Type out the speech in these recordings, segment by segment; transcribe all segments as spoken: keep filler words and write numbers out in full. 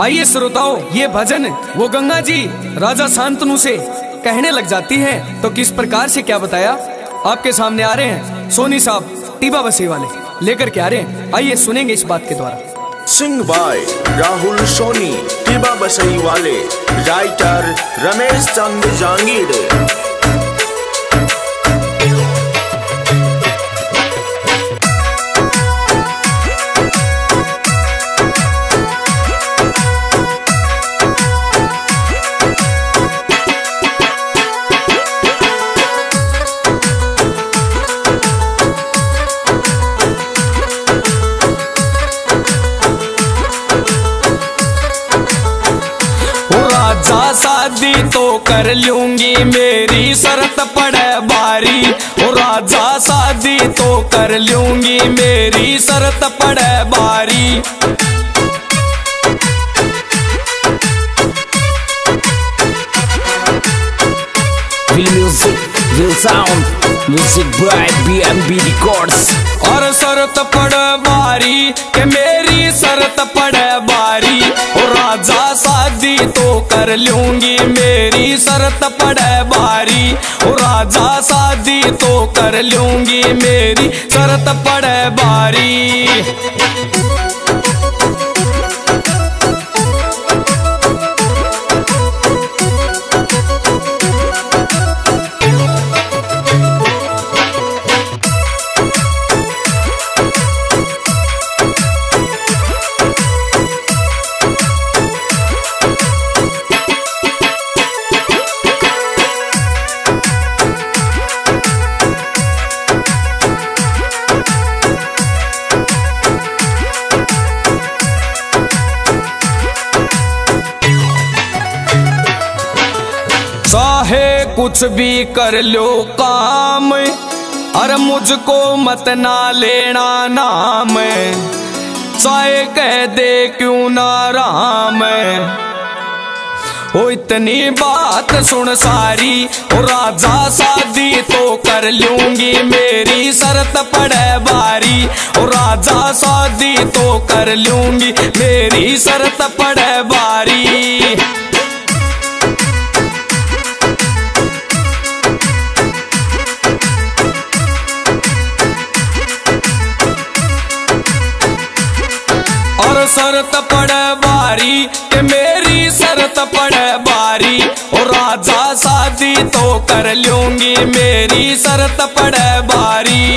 आइए श्रोताओं, ये भजन वो गंगा जी राजा सांतनु से कहने लग जाती है तो किस प्रकार से क्या बताया आपके सामने आ रहे हैं सोनी साहब टीबा बसे वाले लेकर के आ रहे हैं। आइए सुनेंगे इस बात के द्वारा। सिंग बाय राहुल सोनी टीबा बसई वाले, राइटर रमेश चंद जांगीड़। राजा शादी तो कर लूंगी मेरी शरत पड़े भारी, राजा शादी तो कर लूंगी मेरी शरत पड़े भारी। Music will sound music by B M B records. और शरत पड़े भारी के मेरी शरत पड़े भारी, राजा शादी तो कर लूंगी मेरी शरत पड़े भारी, राजा शादी तो कर लूंगी मेरी शरत पड़े भारी। चाहे कुछ भी कर लो काम, अरे मुझको मत ना लेना नाम, चाहे कह दे क्यों ना राम। ओ इतनी बात सुन सारी, ओ राजा शादी तो कर लूंगी मेरी शरत पड़े भारी, ओ राजा शादी तो कर लूंगी मेरी शरत पड़े भारी। शरत पड़े भारी के मेरी शरत पड़े भारी, और राजा शादी तो कर लूंगी मेरी शरत पड़े भारी।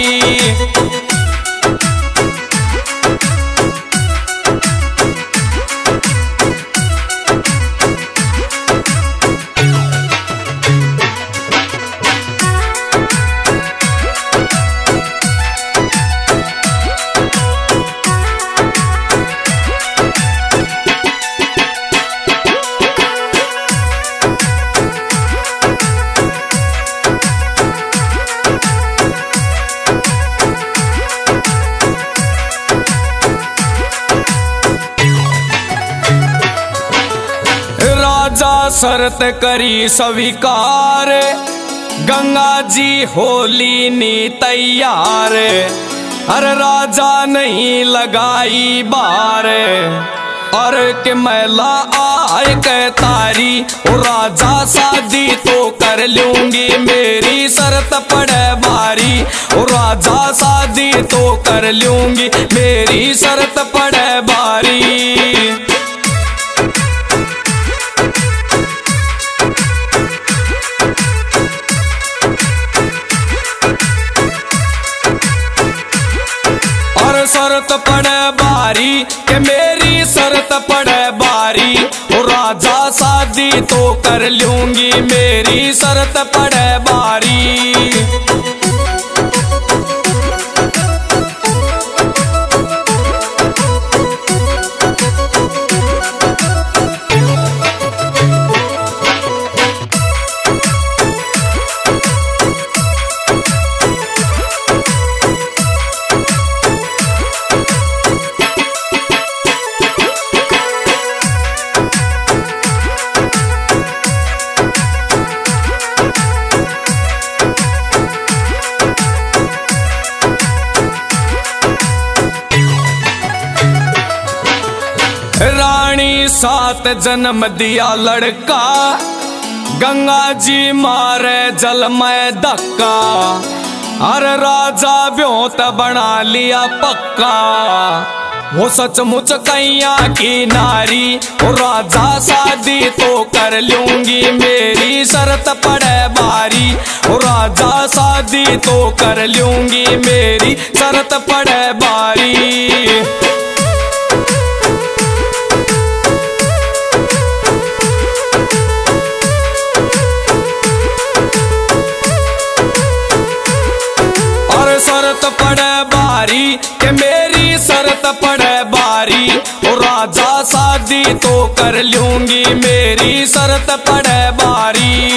शरत करी स्वीकार, गंगा जी होली नी तैयार, अरे राजा नहीं लगाई बार। और के मैला आए कहतारी, ओ राजा शादी तो कर लूंगी मेरी शरत पड़े भारी, ओ राजा शादी तो कर लूंगी मेरी शरत पड़े भारी। शरत पड़े भारी के मेरी शरत पड़े भारी, ओ राजा शादी तो कर लूंगी मेरी शरत पड़े भारी। जितनी सात जन्म दिया लड़का, गंगा जी मारे जल में धक्का। हर राजा ब्योत बना लिया पक्का। वो सचमुच कैया की नारी, वो राजा शादी तो कर लूंगी मेरी, शर्त पड़े भारी। वो राजा शादी तो कर लूंगी मेरी, शर्त पड़े भारी। शरत पड़े भारी के मेरी, शरत पड़े भारी। ओ राजा शादी तो कर लूंगी मेरी, शरत पड़े भारी।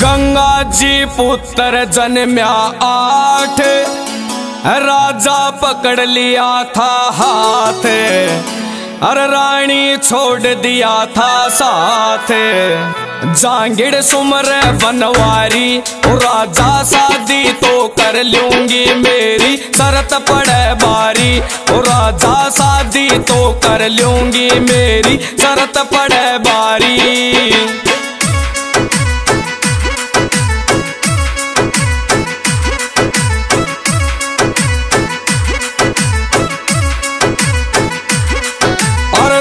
गंगा जी पुत्र जन्म्या आठ, राजा पकड़ लिया था हाथ। अरे रानी छोड़ दिया था साथ, जांगीड़ सुमरे बनवारी। ओ राजा शादी तो कर लूंगी मेरी, शरत पड़े भारी। ओ राजा शादी तो कर लूंगी मेरी, शरत पड़े भारी।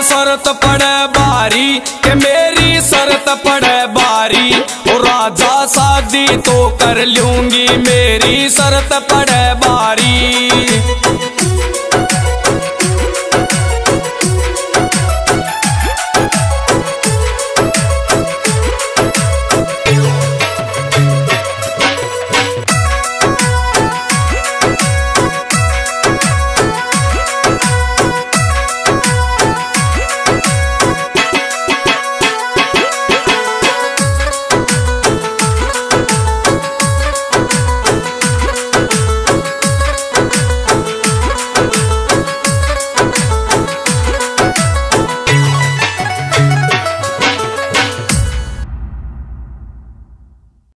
शरत पड़े भारी के मेरी, शरत पड़े भारी। ओ राजा शादी तो कर लूंगी मेरी, शरत पड़े भारी।